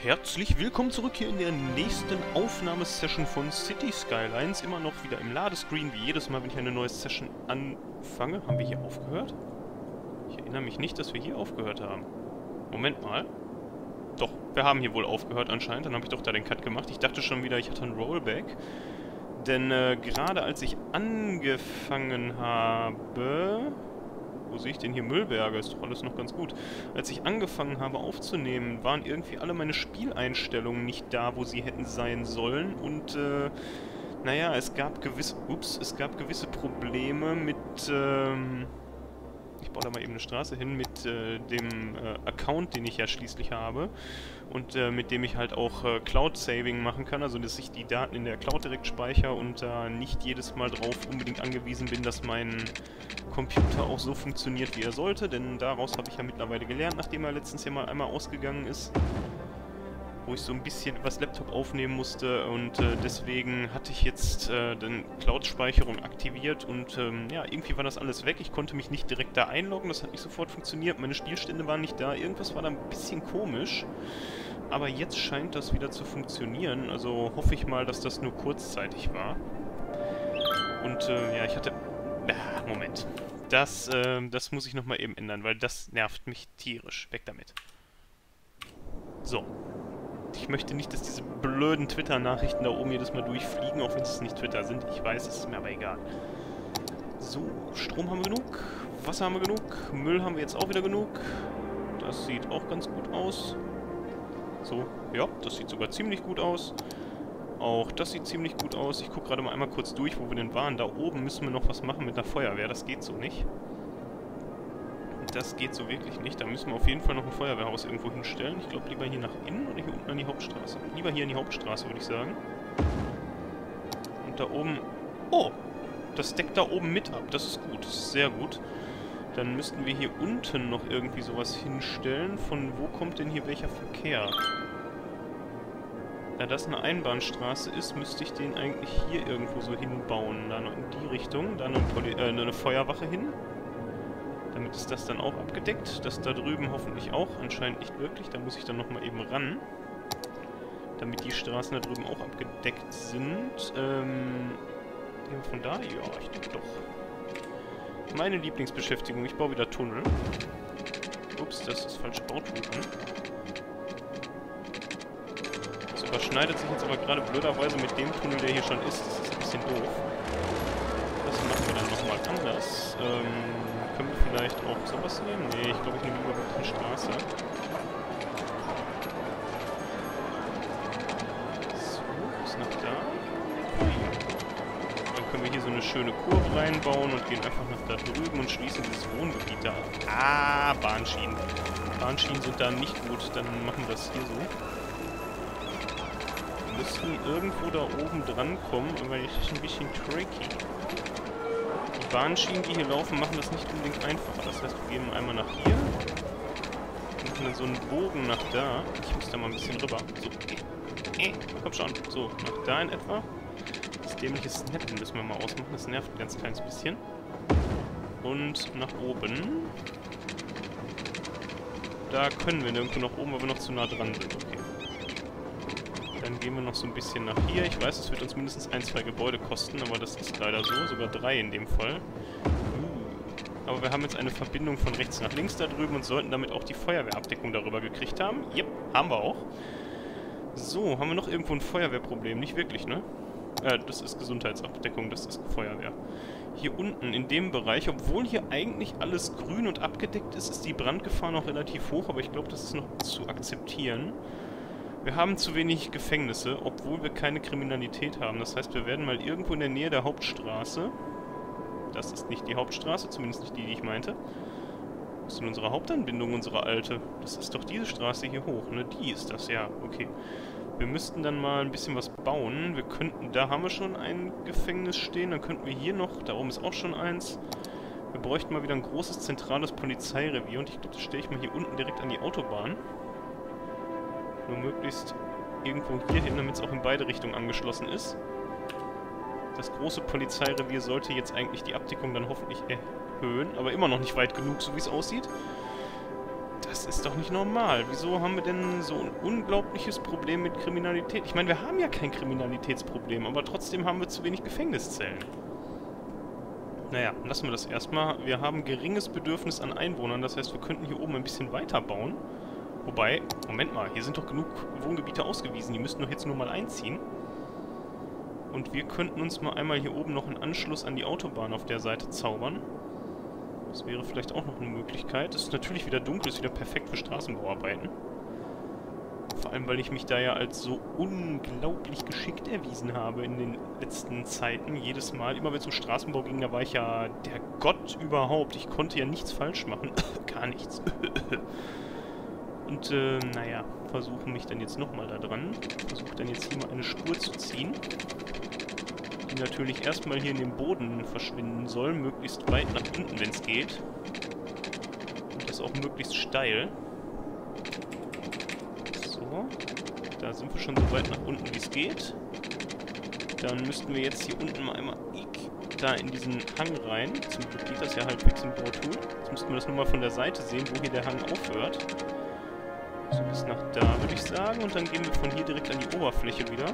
Herzlich willkommen zurück hier in der nächsten Aufnahmesession von Cities Skylines. Immer noch wieder im Ladescreen, wie jedes Mal, wenn ich eine neue Session anfange. Haben wir hier aufgehört? Ich erinnere mich nicht, dass wir hier aufgehört haben. Moment mal. Doch, wir haben hier wohl aufgehört anscheinend. Dann habe ich doch da den Cut gemacht. Ich dachte schon wieder, ich hatte einen Rollback. Denn gerade als ich angefangen habe... Wo sehe ich denn hier Müllberge? Ist doch alles noch ganz gut. Als ich angefangen habe aufzunehmen, waren irgendwie alle meine Spieleinstellungen nicht da, wo sie hätten sein sollen. Und, naja, es gab gewisse Probleme mit, ich baue da mal eben eine Straße hin, mit dem Account, den ich ja schließlich habe. Und mit dem ich halt auch Cloud-Saving machen kann, also dass ich die Daten in der Cloud direkt speichere und da nicht jedes Mal drauf unbedingt angewiesen bin, dass mein Computer auch so funktioniert, wie er sollte. Denn daraus habe ich ja mittlerweile gelernt, nachdem er letztens hier mal einmal ausgegangen ist, wo ich so ein bisschen übers Laptop aufnehmen musste. Und deswegen hatte ich jetzt den Cloud-Speicherung aktiviert und ja, irgendwie war das alles weg. Ich konnte mich nicht direkt da einloggen, das hat nicht sofort funktioniert. Meine Spielstände waren nicht da, irgendwas war da ein bisschen komisch. Aber jetzt scheint das wieder zu funktionieren, also hoffe ich mal, dass das nur kurzzeitig war. Und ja, ich hatte... Moment. Das muss ich nochmal eben ändern, weil das nervt mich tierisch. Weg damit. So. Ich möchte nicht, dass diese blöden Twitter-Nachrichten da oben jedes Mal durchfliegen, auch wenn es nicht Twitter sind. Ich weiß, es ist mir aber egal. So, Strom haben wir genug, Wasser haben wir genug, Müll haben wir jetzt auch wieder genug. Das sieht auch ganz gut aus. So, ja, das sieht sogar ziemlich gut aus. Auch das sieht ziemlich gut aus. Ich gucke gerade mal einmal kurz durch, wo wir denn waren. Da oben müssen wir noch was machen mit der Feuerwehr. Das geht so nicht. Das geht so wirklich nicht. Da müssen wir auf jeden Fall noch ein Feuerwehrhaus irgendwo hinstellen. Ich glaube, lieber hier nach innen oder hier unten an die Hauptstraße. Lieber hier an die Hauptstraße, würde ich sagen. Und da oben... Oh! Das deckt da oben mit ab. Das ist gut. Das ist sehr gut. Dann müssten wir hier unten noch irgendwie sowas hinstellen. Von wo kommt denn hier welcher Verkehr? Da das eine Einbahnstraße ist, müsste ich den eigentlich hier irgendwo so hinbauen. Da noch in die Richtung. Da eine Feuerwache hin. Damit ist das dann auch abgedeckt. Das da drüben hoffentlich auch. Anscheinend nicht wirklich. Da muss ich dann nochmal eben ran. Damit die Straßen da drüben auch abgedeckt sind. Von da? Ja, ich denke doch. Meine Lieblingsbeschäftigung. Ich baue wieder Tunnel. Ups, das ist falsche Baurouten. Das überschneidet sich jetzt aber gerade blöderweise mit dem Tunnel, der hier schon ist. Das ist ein bisschen doof. Das machen wir dann nochmal anders. Können wir vielleicht auch sowas nehmen? Nee, ich glaube, ich nehme lieber die Straße. So, ist nach da. Dann können wir hier so eine schöne Kurve reinbauen und gehen einfach nach da drüben und schließen dieses Wohngebiet da ab. Ah, Bahnschienen. Bahnschienen sind da nicht gut, dann machen wir das hier so. Wir müssen irgendwo da oben dran kommen, aber das ist ein bisschen tricky. Die Bahnschienen, die hier laufen, machen das nicht unbedingt einfacher. Das heißt, wir gehen einmal nach hier. Machen dann so einen Bogen nach da. Ich muss da mal ein bisschen rüber. So, komm schon. So, nach da in etwa. Das dämliche Snappen müssen wir mal ausmachen. Das nervt ein ganz kleines bisschen. Und nach oben. Da können wir nirgendwo nach oben, weil wir noch zu nah dran sind. Okay. Dann gehen wir noch so ein bisschen nach hier. Ich weiß, es wird uns mindestens ein, zwei Gebäude kosten, aber das ist leider so. Sogar 3 in dem Fall. Aber wir haben jetzt eine Verbindung von rechts nach links da drüben und sollten damit auch die Feuerwehrabdeckung darüber gekriegt haben. Jep, haben wir auch. So, haben wir noch irgendwo ein Feuerwehrproblem? Nicht wirklich, ne? Das ist Gesundheitsabdeckung, das ist Feuerwehr. Hier unten in dem Bereich, obwohl hier eigentlich alles grün und abgedeckt ist, ist die Brandgefahr noch relativ hoch, aber ich glaube, das ist noch zu akzeptieren. Wir haben zu wenig Gefängnisse, obwohl wir keine Kriminalität haben. Das heißt, wir werden mal irgendwo in der Nähe der Hauptstraße... Das ist nicht die Hauptstraße, zumindest nicht die, die ich meinte. Was ist denn unsere Hauptanbindung, unsere alte? Das ist doch diese Straße hier hoch, ne? Die ist das, ja, okay. Wir müssten dann mal ein bisschen was bauen. Wir könnten... Da haben wir schon ein Gefängnis stehen, dann könnten wir hier noch... Da oben ist auch schon eins. Wir bräuchten mal wieder ein großes, zentrales Polizeirevier. Und ich glaube, das stelle ich mal hier unten direkt an die Autobahn. Nur möglichst irgendwo hier hin, damit es auch in beide Richtungen angeschlossen ist. Das große Polizeirevier sollte jetzt eigentlich die Abdeckung dann hoffentlich erhöhen, aber immer noch nicht weit genug, so wie es aussieht. Das ist doch nicht normal. Wieso haben wir denn so ein unglaubliches Problem mit Kriminalität? Ich meine, wir haben ja kein Kriminalitätsproblem, aber trotzdem haben wir zu wenig Gefängniszellen. Naja, lassen wir das erstmal. Wir haben geringes Bedürfnis an Einwohnern, das heißt, wir könnten hier oben ein bisschen weiter bauen. Wobei, Moment mal, hier sind doch genug Wohngebiete ausgewiesen, die müssten doch jetzt nur mal einziehen. Und wir könnten uns mal einmal hier oben noch einen Anschluss an die Autobahn auf der Seite zaubern. Das wäre vielleicht auch noch eine Möglichkeit. Es ist natürlich wieder dunkel, ist wieder perfekt für Straßenbauarbeiten. Vor allem, weil ich mich da ja als so unglaublich geschickt erwiesen habe in den letzten Zeiten. Jedes Mal, immer wenn es um Straßenbau ging, da war ich ja der Gott überhaupt. Ich konnte ja nichts falsch machen. Gar nichts. Und naja, versuche mich dann jetzt nochmal da dran. Versuche dann jetzt hier mal eine Spur zu ziehen. Die natürlich erstmal hier in den Boden verschwinden soll, möglichst weit nach unten, wenn es geht. Und das auch möglichst steil. So, da sind wir schon so weit nach unten, wie es geht. Dann müssten wir jetzt hier unten mal einmal da in diesen Hang rein. Zum Glück geht das ja halbwegs im Bautool. Jetzt müssten wir das nur mal von der Seite sehen, wo hier der Hang aufhört. So bis nach da, würde ich sagen. Und dann gehen wir von hier direkt an die Oberfläche wieder.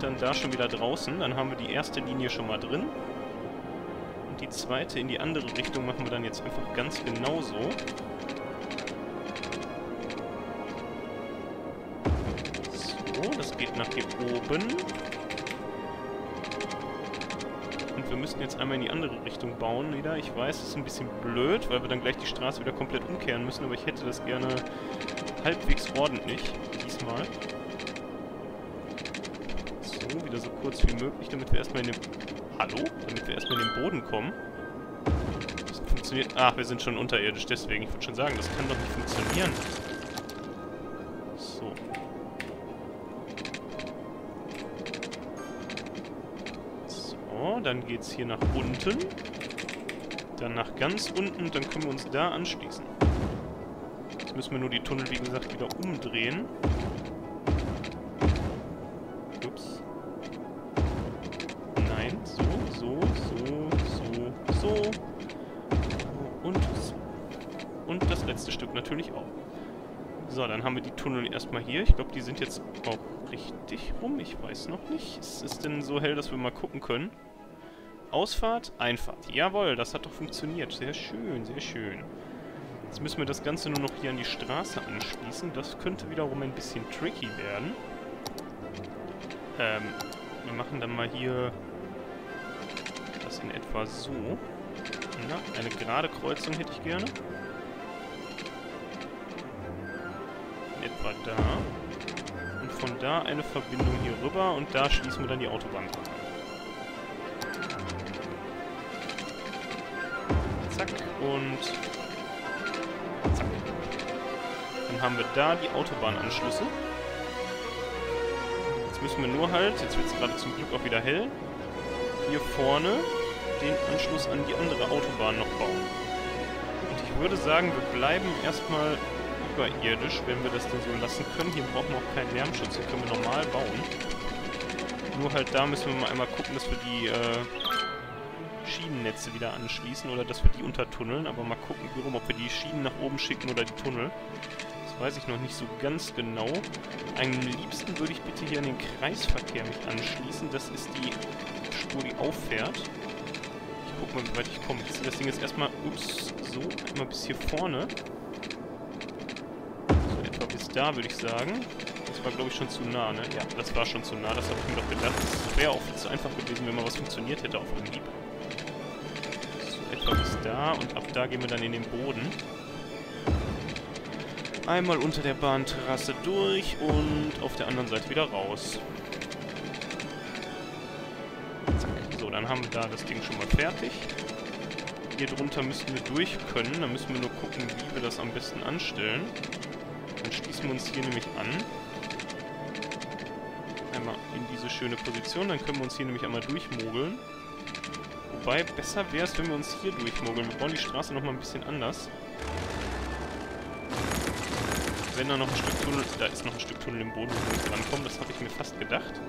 Dann da schon wieder draußen. Dann haben wir die erste Linie schon mal drin. Und die zweite in die andere Richtung machen wir dann jetzt einfach ganz genauso. So, das geht nach hier oben. Und wir müssen jetzt einmal in die andere Richtung bauen wieder. Ich weiß, das ist ein bisschen blöd, weil wir dann gleich die Straße wieder komplett umkehren müssen, aber ich hätte das gerne halbwegs ordentlich diesmal. Wieder so kurz wie möglich, damit wir erstmal in den... Hallo? Damit wir erstmal in den Boden kommen. Das funktioniert... Ach, wir sind schon unterirdisch, deswegen. Ich würde schon sagen, das kann doch nicht funktionieren. So. So, dann geht's hier nach unten. Dann nach ganz unten und dann können wir uns da anschließen. Jetzt müssen wir nur die Tunnel, wie gesagt, wieder umdrehen. Und das letzte Stück natürlich auch. So, dann haben wir die Tunnel erstmal hier. Ich glaube, die sind jetzt auch richtig rum. Ich weiß noch nicht. Es ist denn so hell, dass wir mal gucken können. Ausfahrt, Einfahrt. Jawohl, das hat doch funktioniert. Sehr schön, sehr schön. Jetzt müssen wir das Ganze nur noch hier an die Straße anschließen. Das könnte wiederum ein bisschen tricky werden. Wir machen dann mal hier das in etwa so. Na, eine gerade Kreuzung hätte ich gerne. In etwa da. Und von da eine Verbindung hier rüber und da schließen wir dann die Autobahn dran. Zack und zack. Dann haben wir da die Autobahnanschlüsse. Jetzt müssen wir nur halt, jetzt wird es gerade zum Glück auch wieder hell, hier vorne den Anschluss an die andere Autobahn noch bauen. Und ich würde sagen, wir bleiben erstmal überirdisch, wenn wir das denn so lassen können. Hier brauchen wir auch keinen Lärmschutz, hier können wir normal bauen. Nur halt da müssen wir mal einmal gucken, dass wir die Schienennetze wieder anschließen oder dass wir die untertunneln. Aber mal gucken, ob wir die Schienen nach oben schicken oder die Tunnel. Das weiß ich noch nicht so ganz genau. Am liebsten würde ich bitte hier an den Kreisverkehr mich anschließen. Das ist die Spur, die auffährt. Guck mal, wie weit ich komme. Ich ziehe das Ding jetzt erstmal, ups, so, einmal bis hier vorne. So, etwa bis da, würde ich sagen. Das war, glaube ich, schon zu nah, ne? Ja, das war schon zu nah, das habe ich mir doch gedacht. Das wäre auch viel zu einfach gewesen, wenn mal was funktioniert hätte auf dem Hieb. So, etwa bis da und ab da gehen wir dann in den Boden. Einmal unter der Bahntrasse durch und auf der anderen Seite wieder raus. Dann haben wir da das Ding schon mal fertig. Hier drunter müssten wir durch können. Dann müssen wir nur gucken, wie wir das am besten anstellen. Dann schließen wir uns hier nämlich an. Einmal in diese schöne Position. Dann können wir uns hier nämlich einmal durchmogeln. Wobei, besser wäre es, wenn wir uns hier durchmogeln. Wir bauen die Straße nochmal ein bisschen anders. Wenn da noch ein Stück Tunnel... Da ist noch ein Stück Tunnel im Boden, wo wir drankommen. Das habe ich mir fast gedacht.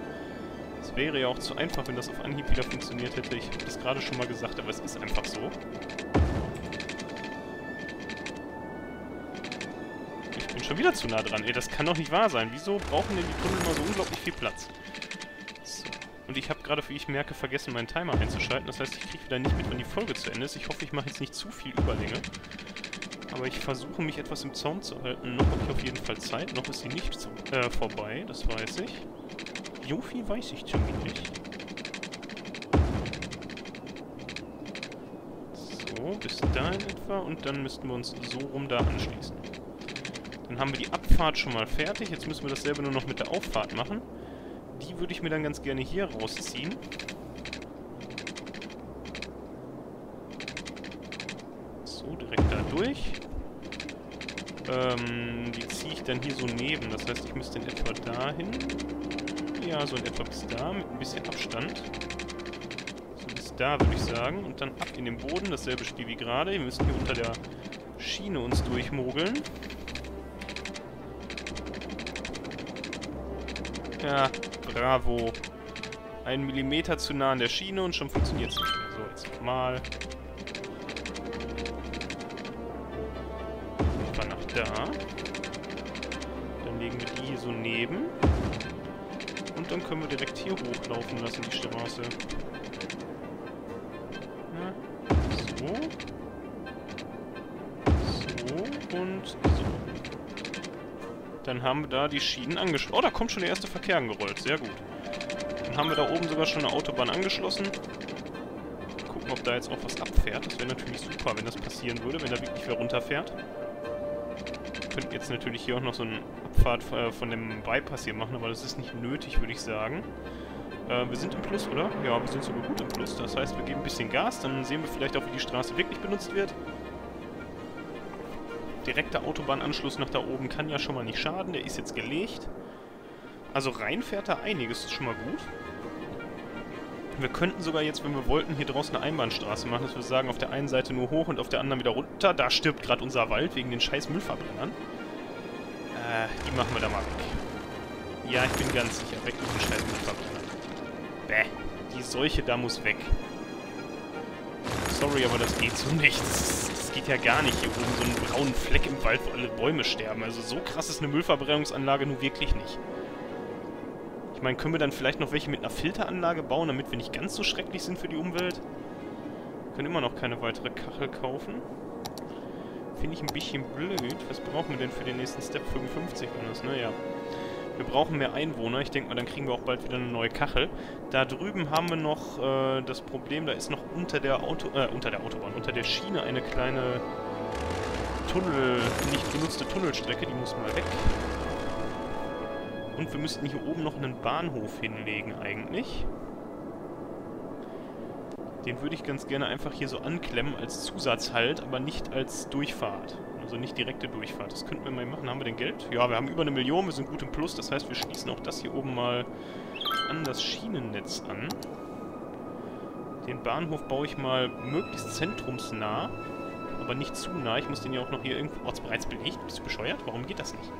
Es wäre ja auch zu einfach, wenn das auf Anhieb wieder funktioniert hätte. Ich habe das gerade schon mal gesagt, aber es ist einfach so. Ich bin schon wieder zu nah dran. Ey, das kann doch nicht wahr sein. Wieso brauchen denn die Tunnel immer so unglaublich viel Platz? So. Und ich habe gerade, wie ich merke, vergessen, meinen Timer einzuschalten. Das heißt, ich kriege wieder nicht mit, wann die Folge zu Ende ist. Ich hoffe, ich mache jetzt nicht zu viel Überlänge. Aber ich versuche, mich etwas im Zaum zu halten. Noch habe ich auf jeden Fall Zeit. Noch ist sie nicht vorbei, das weiß ich. So viel weiß ich zumindest. So, bis dahin etwa. Und dann müssten wir uns so rum da anschließen. Dann haben wir die Abfahrt schon mal fertig. Jetzt müssen wir dasselbe nur noch mit der Auffahrt machen. Die würde ich mir dann ganz gerne hier rausziehen. So, direkt da durch. Die ziehe ich dann hier so neben. Das heißt, ich müsste in etwa dahin. Ja, so in etwa bis da, mit ein bisschen Abstand. So bis da, würde ich sagen. Und dann ab in den Boden. Dasselbe Spiel wie gerade. Wir müssen hier unter der Schiene uns durchmogeln. Ja, bravo. 1 Millimeter zu nah an der Schiene und schon funktioniert es nicht mehr. So, jetzt nochmal. Etwa nach da. Dann legen wir die hier so neben. Und dann können wir direkt hier hochlaufen lassen, die Straße. Ja, so. So und so. Dann haben wir da die Schienen angeschlossen. Oh, da kommt schon der erste Verkehr angerollt. Sehr gut. Dann haben wir da oben sogar schon eine Autobahn angeschlossen. Gucken, ob da jetzt auch was abfährt. Das wäre natürlich super, wenn das passieren würde, wenn da wirklich wer runterfährt. Wir könnten jetzt natürlich hier auch noch so einen Abfahrt von dem Bypass hier machen, aber das ist nicht nötig, würde ich sagen. Wir sind im Plus, oder? Ja, wir sind sogar gut im Plus. Das heißt, wir geben ein bisschen Gas, dann sehen wir vielleicht auch, wie die Straße wirklich benutzt wird. Direkter Autobahnanschluss nach da oben kann ja schon mal nicht schaden, der ist jetzt gelegt. Also rein fährt da einiges, ist schon mal gut. Wir könnten sogar jetzt, wenn wir wollten, hier draußen eine Einbahnstraße machen, dass wir sagen, auf der einen Seite nur hoch und auf der anderen wieder runter. Da stirbt gerade unser Wald wegen den scheiß Müllverbrennern. Die machen wir da mal weg. Ja, ich bin ganz sicher, weg mit den scheiß Müllverbrennern. Bäh, die Seuche da muss weg. Sorry, aber das geht so nicht. Das geht ja gar nicht hier oben, so einen braunen Fleck im Wald, wo alle Bäume sterben. Also so krass ist eine Müllverbrennungsanlage nun wirklich nicht. Ich meine, können wir dann vielleicht noch welche mit einer Filteranlage bauen, damit wir nicht ganz so schrecklich sind für die Umwelt? Wir können immer noch keine weitere Kachel kaufen. Finde ich ein bisschen blöd. Was brauchen wir denn für den nächsten Step? 55 war das, ne? Ja. Wir brauchen mehr Einwohner. Ich denke mal, dann kriegen wir auch bald wieder eine neue Kachel. Da drüben haben wir noch das Problem, da ist noch unter der Autobahn, unter der Schiene eine kleine nicht benutzte Tunnelstrecke. Die muss mal weg. Und wir müssten hier oben noch einen Bahnhof hinlegen eigentlich. Den würde ich ganz gerne einfach hier so anklemmen als Zusatzhalt, aber nicht als Durchfahrt. Also nicht direkte Durchfahrt. Das könnten wir mal machen. Haben wir denn Geld? Ja, wir haben über 1 Million, wir sind gut im Plus. Das heißt, wir schließen auch das hier oben mal an das Schienennetz an. Den Bahnhof baue ich mal möglichst zentrumsnah, aber nicht zu nah. Ich muss den ja auch noch hier irgendwo ortsbereits belegt. Bist du bescheuert? Warum geht das nicht?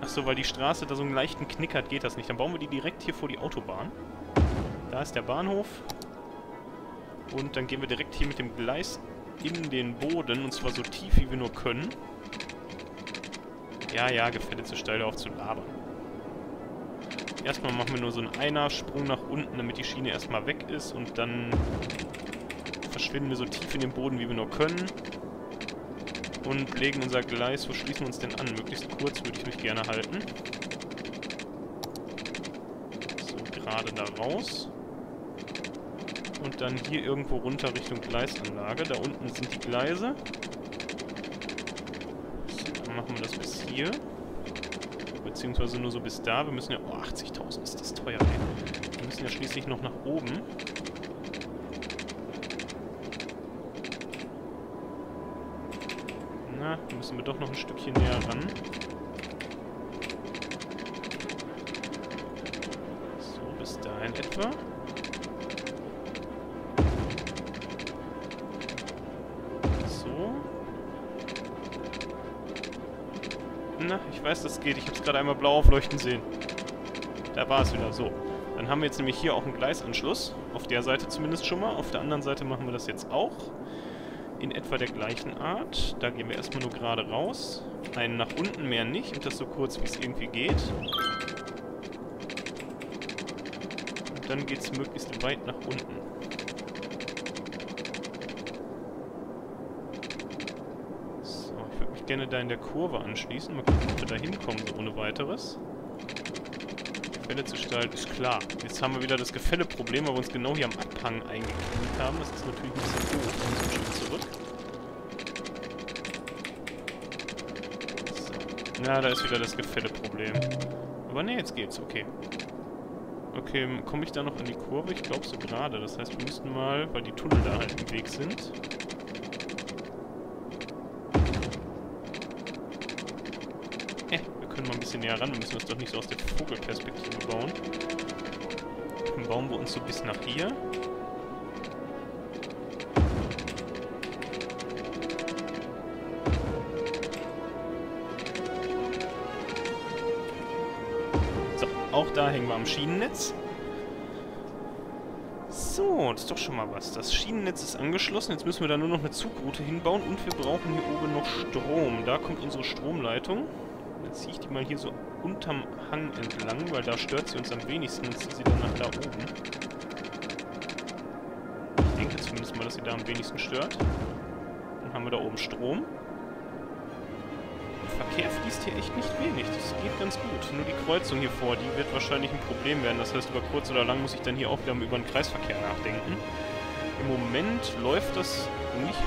Achso, weil die Straße da so einen leichten Knick hat, geht das nicht. Dann bauen wir die direkt hier vor die Autobahn. Da ist der Bahnhof. Und dann gehen wir direkt hier mit dem Gleis in den Boden. Und zwar so tief, wie wir nur können. Ja, gefällt zu steil auf zu labern. Erstmal machen wir nur so einen Einersprung nach unten, damit die Schiene erstmal weg ist. Und dann verschwinden wir so tief in den Boden, wie wir nur können. Und legen unser Gleis. Wo schließen wir uns denn an? Möglichst kurz würde ich mich gerne halten. So, gerade da raus. Und dann hier irgendwo runter Richtung Gleisanlage. Da unten sind die Gleise. So, dann machen wir das bis hier. Beziehungsweise nur so bis da. Wir müssen ja... Oh, 80.000 ist das teuer, ey. Wir müssen ja schließlich noch nach oben. Na, müssen wir doch noch ein Stückchen näher ran. So, bis dahin etwa. So. Na, ich weiß, das geht. Ich habe es gerade einmal blau aufleuchten sehen. Da war es wieder so. Dann haben wir jetzt nämlich hier auch einen Gleisanschluss. Auf der Seite zumindest schon mal. Auf der anderen Seite machen wir das jetzt auch. In etwa der gleichen Art. Da gehen wir erstmal nur gerade raus. Einen nach unten, mehr nicht. Und das so kurz, wie es irgendwie geht. Und dann geht es möglichst weit nach unten. So, ich würde mich gerne da in der Kurve anschließen. Mal gucken, ob wir da hinkommen, so ohne weiteres. Gefälle zu stellen, ist klar. Jetzt haben wir wieder das Gefälle-Problem, weil wir uns genau hier am Abhang eingeklinkt haben. Das ist natürlich ein bisschen doof. Dann sind wir schon zurück. So. Na, da ist wieder das Gefälle-Problem. Aber ne, jetzt geht's. Okay. Okay, komme ich da noch in die Kurve? Ich glaube so gerade. Das heißt, wir müssten mal, weil die Tunnel da halt im Weg sind. Wir können mal ein bisschen näher ran. Wir müssen das doch nicht so aus der Vogelperspektive bauen. Dann bauen wir uns so bis nach hier. Auch da hängen wir am Schienennetz. So, das ist doch schon mal was. Das Schienennetz ist angeschlossen. Jetzt müssen wir da nur noch eine Zugroute hinbauen. Und wir brauchen hier oben noch Strom. Da kommt unsere Stromleitung. Jetzt ziehe ich die mal hier so unterm Hang entlang, weil da stört sie uns am wenigsten. Jetzt zieht sie dann nach da oben. Ich denke zumindest mal, dass sie da am wenigsten stört. Dann haben wir da oben Strom. Verkehr fließt hier echt nicht wenig. Das geht ganz gut. Nur die Kreuzung hier vor, die wird wahrscheinlich ein Problem werden. Das heißt, über kurz oder lang muss ich dann hier auch wieder über den Kreisverkehr nachdenken. Im Moment läuft das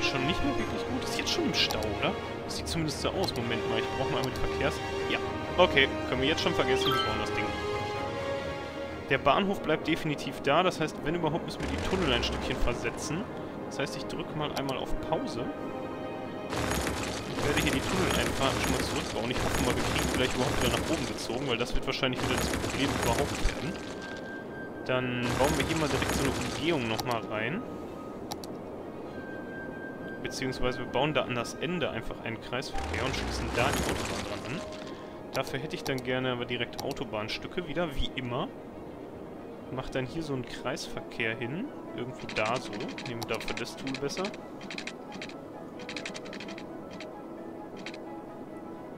schon nicht mehr wirklich gut. Ist jetzt schon im Stau, oder? Das sieht zumindest so aus. Moment mal, ich brauche mal mit Verkehrs... Ja, okay. Können wir jetzt schon vergessen, wir bauen das Ding. Der Bahnhof bleibt definitiv da. Das heißt, wenn überhaupt, müssen wir die Tunnel ein Stückchen versetzen. Das heißt, ich drücke mal einmal auf Pause. Ich werde hier die Tunneleinfahrten schon mal zurückbauen. Ich hoffe mal, wir kriegen vielleicht überhaupt wieder nach oben gezogen, weil das wird wahrscheinlich wieder das Problem überhaupt werden. Dann bauen wir hier mal direkt so eine Umgehung nochmal rein. Beziehungsweise wir bauen da an das Ende einfach einen Kreisverkehr und schließen da die Autobahn dran an. Dafür hätte ich dann gerne aber direkt Autobahnstücke wieder, wie immer. Mach dann hier so einen Kreisverkehr hin. Irgendwo da so. Nehmen wir dafür das Tool besser.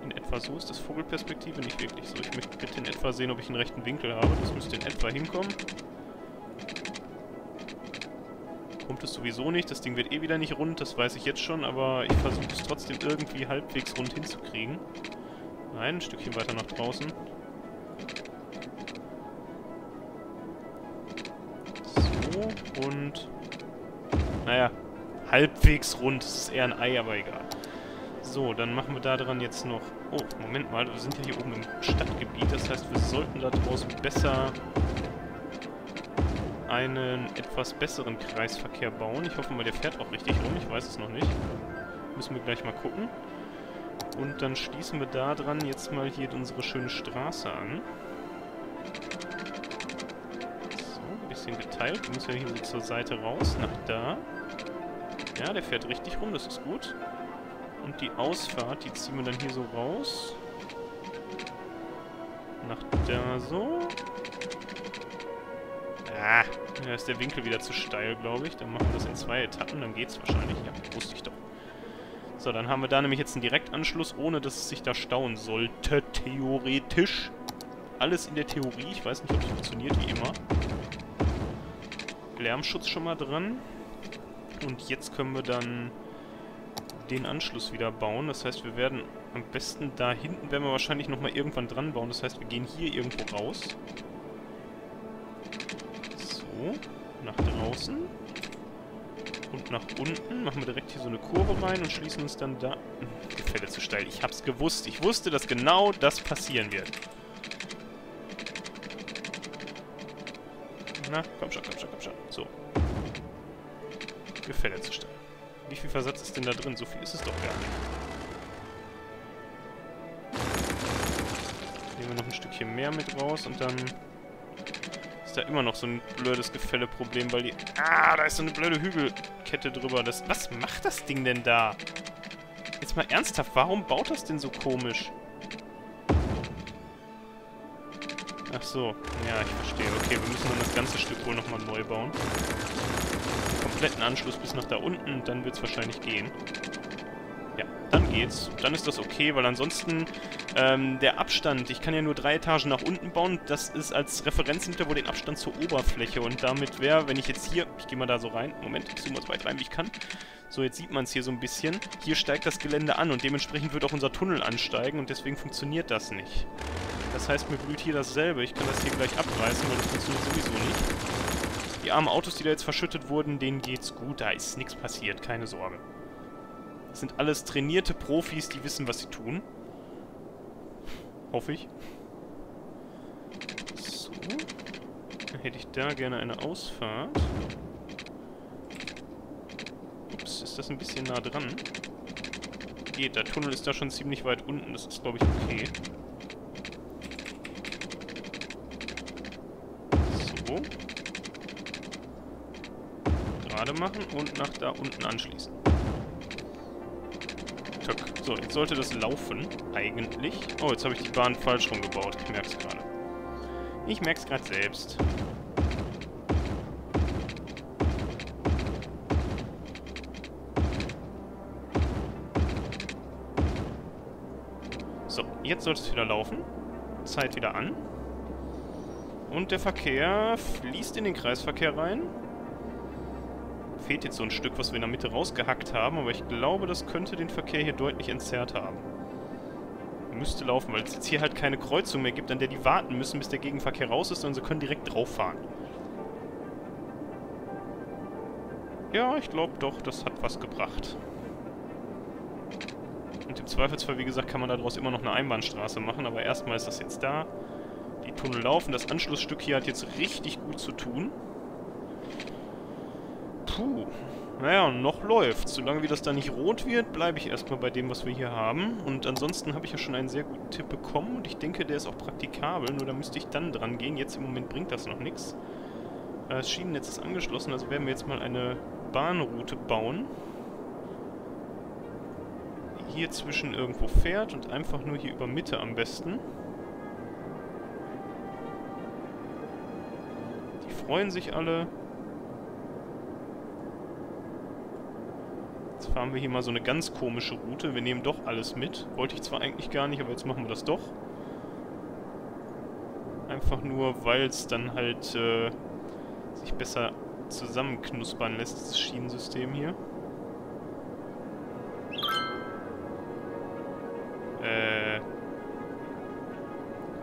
In etwa so ist das Vogelperspektive nicht wirklich so. Ich möchte bitte in etwa sehen, ob ich einen rechten Winkel habe. Das müsste in etwa hinkommen. Kommt es sowieso nicht. Das Ding wird eh wieder nicht rund. Das weiß ich jetzt schon. Aber ich versuche es trotzdem irgendwie halbwegs rund hinzukriegen. Nein, ein Stückchen weiter nach draußen. So, und... Naja, halbwegs rund. Das ist eher ein Ei, aber egal. So, dann machen wir da dran jetzt noch... Oh, Moment mal, wir sind ja hier oben im Stadtgebiet, das heißt, wir sollten da draußen besser einen etwas besseren Kreisverkehr bauen. Ich hoffe mal, der fährt auch richtig rum, ich weiß es noch nicht. Müssen wir gleich mal gucken. Und dann schließen wir da dran jetzt mal hier unsere schöne Straße an. So, ein bisschen geteilt. Wir müssen ja hier so zur Seite raus, nach da. Ja, der fährt richtig rum, das ist gut. Und die Ausfahrt, die ziehen wir dann hier so raus. Nach da so. Ah, da ist der Winkel wieder zu steil, glaube ich. Dann machen wir das in 2 Etappen, dann geht's wahrscheinlich. Ja, wusste ich doch. So, dann haben wir da nämlich jetzt einen Direktanschluss, ohne dass es sich da stauen sollte, theoretisch. Alles in der Theorie. Ich weiß nicht, ob es funktioniert, wie immer. Lärmschutz schon mal dran. Und jetzt können wir dann... den Anschluss wieder bauen. Das heißt, wir werden am besten da hinten, werden wir wahrscheinlich nochmal irgendwann dran bauen. Das heißt, wir gehen hier irgendwo raus. So, nach draußen. Und nach unten. Machen wir direkt hier so eine Kurve rein und schließen uns dann da... Gefälle zu steil. Ich hab's gewusst. Ich wusste, dass genau das passieren wird. Na, komm schon, komm schon, komm schon. So. Gefälle zu steil. Wie viel Versatz ist denn da drin? So viel ist es doch gar nicht. Nehmen wir noch ein Stückchen mehr mit raus und dann ist da immer noch so ein blödes Gefälleproblem, weil die... Ah, da ist so eine blöde Hügelkette drüber. Das, was macht das Ding denn da? Jetzt mal ernsthaft, warum baut das denn so komisch? Ach so, ja, ich verstehe. Okay, wir müssen dann das ganze Stück wohl nochmal neu bauen. Kompletten Anschluss bis nach da unten, dann wird es wahrscheinlich gehen. Ja, dann geht's. Dann ist das okay, weil ansonsten der Abstand, ich kann ja nur 3 Etagen nach unten bauen, das ist als Referenz nimmt er wohl den Abstand zur Oberfläche und damit wäre, wenn ich jetzt hier, ich gehe mal da so rein, Moment, ich zoome mal so weit rein, wie ich kann. So, jetzt sieht man es hier so ein bisschen. Hier steigt das Gelände an und dementsprechend wird auch unser Tunnel ansteigen und deswegen funktioniert das nicht. Das heißt, mir blüht hier dasselbe. Ich kann das hier gleich abreißen, weil das funktioniert sowieso nicht. Die armen Autos, die da jetzt verschüttet wurden, denen geht's gut. Da ist nichts passiert, keine Sorge. Das sind alles trainierte Profis, die wissen, was sie tun. Hoffe ich. So. Dann hätte ich da gerne eine Ausfahrt. Ups, ist das ein bisschen nah dran? Geht, der Tunnel ist da schon ziemlich weit unten. Das ist, glaube ich, okay. So. Gerade machen und nach da unten anschließen. So, jetzt sollte das laufen, eigentlich. Oh, jetzt habe ich die Bahn falsch rumgebaut. Ich merke es gerade. Ich merke es gerade selbst. So, jetzt sollte es wieder laufen. Zeit wieder an. Und der Verkehr fließt in den Kreisverkehr rein. Fehlt jetzt so ein Stück, was wir in der Mitte rausgehackt haben, aber ich glaube, das könnte den Verkehr hier deutlich entzerrt haben. Müsste laufen, weil es jetzt hier halt keine Kreuzung mehr gibt, an der die warten müssen, bis der Gegenverkehr raus ist, sondern sie können direkt drauf fahren. Ja, ich glaube doch, das hat was gebracht. Und im Zweifelsfall, wie gesagt, kann man daraus immer noch eine Einbahnstraße machen, aber erstmal ist das jetzt da. Die Tunnel laufen, das Anschlussstück hier hat jetzt richtig gut zu tun. Puh. Naja, und noch läuft's. Solange wie das da nicht rot wird, bleibe ich erstmal bei dem, was wir hier haben. Und ansonsten habe ich ja schon einen sehr guten Tipp bekommen und ich denke, der ist auch praktikabel. Nur da müsste ich dann dran gehen. Jetzt im Moment bringt das noch nichts. Das Schienennetz ist angeschlossen, also werden wir jetzt mal eine Bahnroute bauen. Die hier zwischen irgendwo fährt und einfach nur hier über Mitte am besten. Die freuen sich alle. Jetzt fahren wir hier mal so eine ganz komische Route. Wir nehmen doch alles mit. Wollte ich zwar eigentlich gar nicht, aber jetzt machen wir das doch. Einfach nur, weil es dann halt sich besser zusammenknuspern lässt, das Schienensystem hier.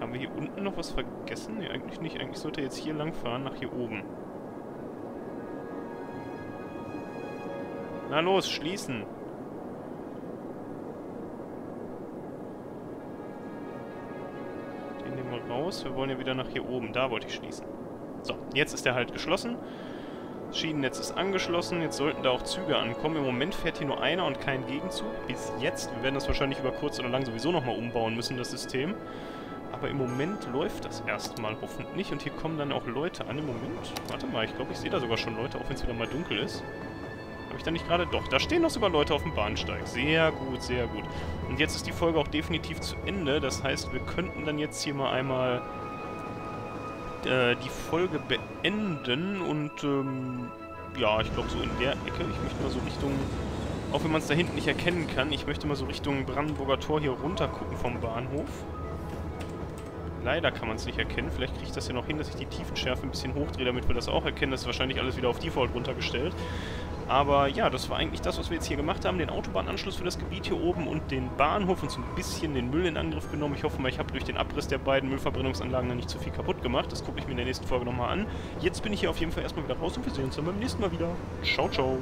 Haben wir hier unten noch was vergessen? Nee, eigentlich nicht. Eigentlich sollte er jetzt hier lang fahren, nach hier oben. Na los, schließen! Den nehmen wir raus. Wir wollen ja wieder nach hier oben. Da wollte ich schließen. So, jetzt ist der Halt geschlossen. Das Schienennetz ist angeschlossen. Jetzt sollten da auch Züge ankommen. Im Moment fährt hier nur einer und kein Gegenzug. Bis jetzt. Wir werden das wahrscheinlich über kurz oder lang sowieso nochmal umbauen müssen, das System. Aber im Moment läuft das erstmal hoffentlich. Und hier kommen dann auch Leute an. Im Moment. Warte mal, ich glaube, ich sehe da sogar schon Leute, auch wenn es wieder mal dunkel ist. Habe ich da nicht gerade? Doch, da stehen noch sogar Leute auf dem Bahnsteig. Sehr gut, sehr gut. Und jetzt ist die Folge auch definitiv zu Ende. Das heißt, wir könnten dann jetzt hier mal einmal die Folge beenden. Und ja, ich glaube so in der Ecke. Ich möchte mal so Richtung, auch wenn man es da hinten nicht erkennen kann, ich möchte mal so Richtung Brandenburger Tor hier runter gucken vom Bahnhof. Leider kann man es nicht erkennen. Vielleicht kriege ich das hier noch hin, dass ich die Tiefenschärfe ein bisschen hochdrehe, damit wir das auch erkennen. Das ist wahrscheinlich alles wieder auf Default runtergestellt. Aber ja, das war eigentlich das, was wir jetzt hier gemacht haben. Den Autobahnanschluss für das Gebiet hier oben und den Bahnhof und so ein bisschen den Müll in Angriff genommen. Ich hoffe mal, ich habe durch den Abriss der beiden Müllverbrennungsanlagen dann nicht zu viel kaputt gemacht. Das gucke ich mir in der nächsten Folge nochmal an. Jetzt bin ich hier auf jeden Fall erstmal wieder raus und wir sehen uns dann beim nächsten Mal wieder. Ciao, ciao.